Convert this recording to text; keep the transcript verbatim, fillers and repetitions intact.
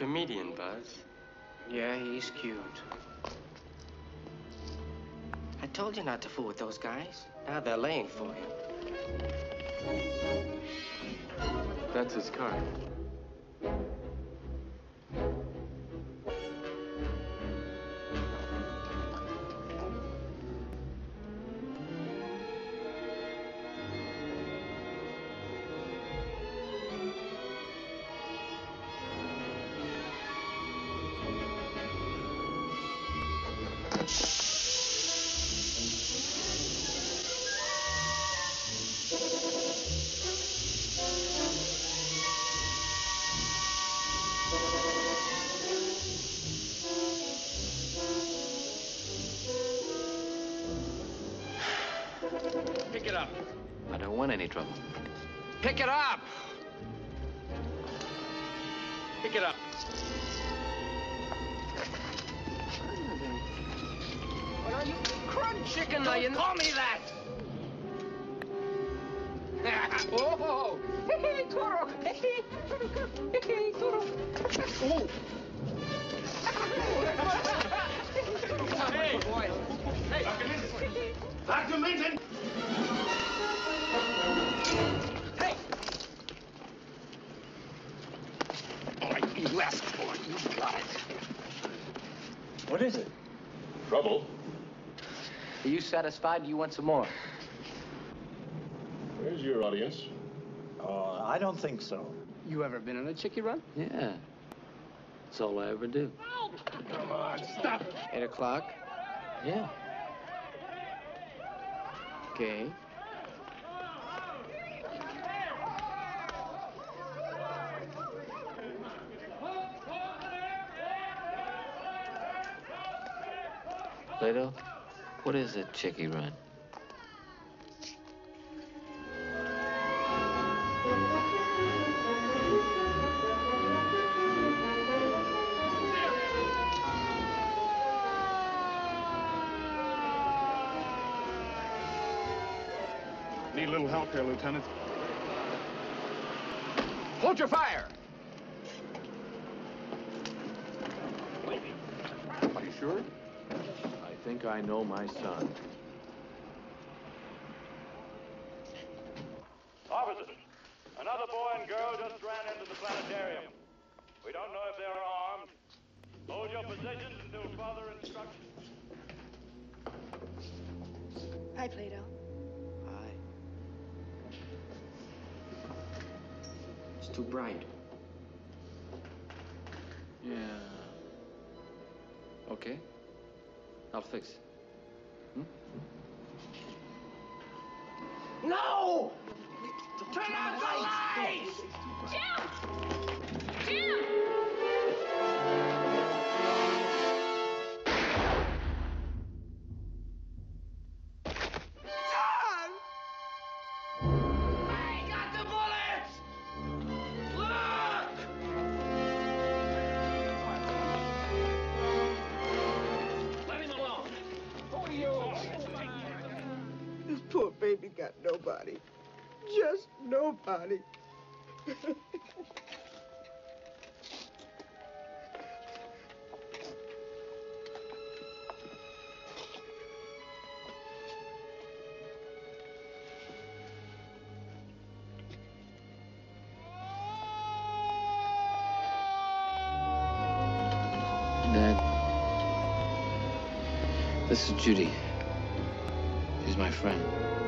comedian, Buzz. Yeah, he's cute. I told you not to fool with those guys. Now they're laying for you. That's his card. Any trouble. Pick it up! Pick it up. What are you? Crunch chicken, don't you call me that! Oh! Hey, Toro! Hey, Toro! Hey, Toro! Oh! Hey! Hey! Back to meeting! Hey! All right, you asked for it. You got it. What is it? Trouble. Are you satisfied? Do you want some more? Where's your audience? Oh, uh, I don't think so. You ever been on a chicky run? Yeah. That's all I ever do. Come on, stop. Eight o'clock? Yeah. Okay. Plato, what is a chickie run? Need a little help here, Lieutenant. Hold your fire! Are you sure? I think I know my son. Officers, another boy and girl just ran into the planetarium. We don't know if they are armed. Hold your positions until further instructions. Hi, Plato. Hi. It's too bright. Yeah. Okay. I'll fix it. Hmm? No! Turn out the lights! Jim! Jim! Nobody. Just nobody. Dad, this is Judy. She's my friend.